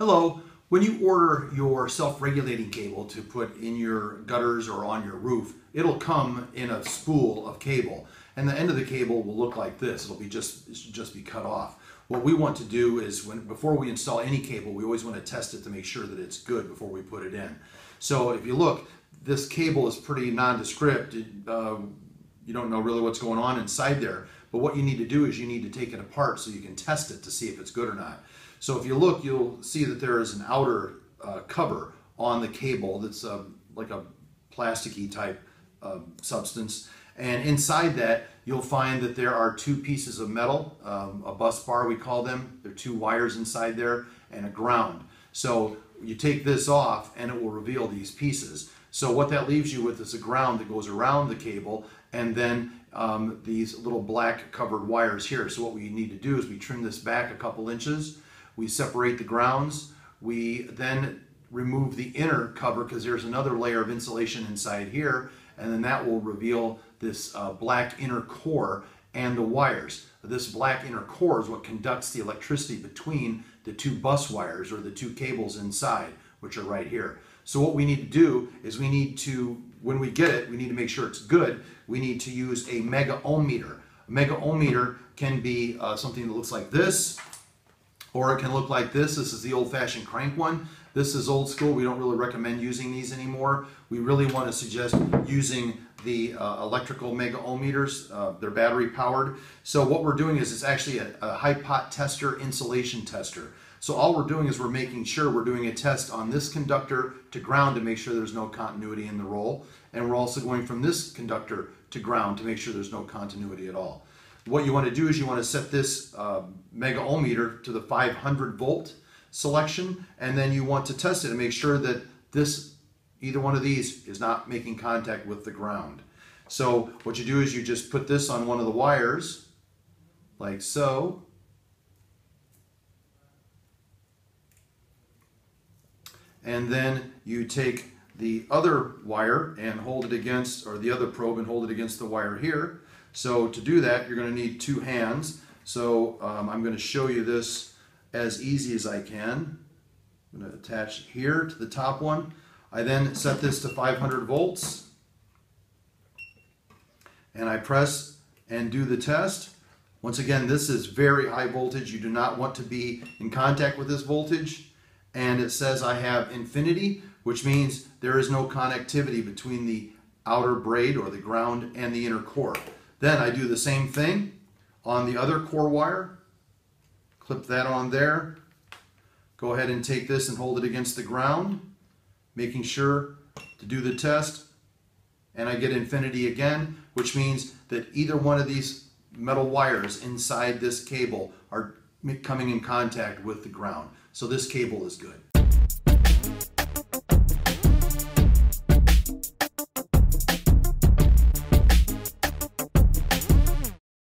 Hello. When you order your self-regulating cable to put in your gutters or on your roof, it'll come in a spool of cable, and the end of the cable will look like this. It'll be just be cut off. What we want to do is, before we install any cable, we always want to test it to make sure that it's good before we put it in. So if you look, this cable is pretty nondescript. You don't know really what's going on inside there. But what you need to do is you need to take it apart so you can test it to see if it's good or not. So if you look, you'll see that there is an outer cover on the cable that's like a plasticky type substance. And inside that, you'll find that there are two pieces of metal, a bus bar we call them. There are two wires inside there and a ground. So you take this off and it will reveal these pieces. So what that leaves you with is a ground that goes around the cable, and then these little black covered wires here. So what we need to do is we trim this back a couple inches, we separate the grounds, we then remove the inner cover because there's another layer of insulation inside here, and then that will reveal this black inner core and the wires. This black inner core is what conducts the electricity between the two bus wires or the two cables inside, which are right here. So what we need to do is we need to, when we get it, we need to make sure it's good. We need to use a megaohmmeter. A megaohmmeter can be something that looks like this, or it can look like this. This is the old-fashioned crank one. This is old school. We don't really recommend using these anymore. We really want to suggest using the electrical megaohmmeters. They're battery powered. So what we're doing is it's actually a Hypot tester, insulation tester. So all we're doing is we're making sure we're doing a test on this conductor to ground to make sure there's no continuity in the roll. And we're also going from this conductor to ground to make sure there's no continuity at all. What you want to do is you want to set this megaohmmeter to the 500 volt selection, and then you want to test it and make sure that this, either one of these, is not making contact with the ground. So what you do is you just put this on one of the wires, like so. And then you take the other wire and hold it against, or the other probe and hold it against the wire here. So to do that, you're going to need two hands. So I'm going to show you this as easy as I can. I'm going to attach here to the top one. I then set this to 500 volts. And I press and do the test. Once again, this is very high voltage. You do not want to be in contact with this voltage. And it says I have infinity, which means there is no connectivity between the outer braid or the ground and the inner core. Then I do the same thing on the other core wire, clip that on there, go ahead and take this and hold it against the ground, making sure to do the test, and I get infinity again, which means that either one of these metal wires inside this cable are coming in contact with the ground. So this cable is good.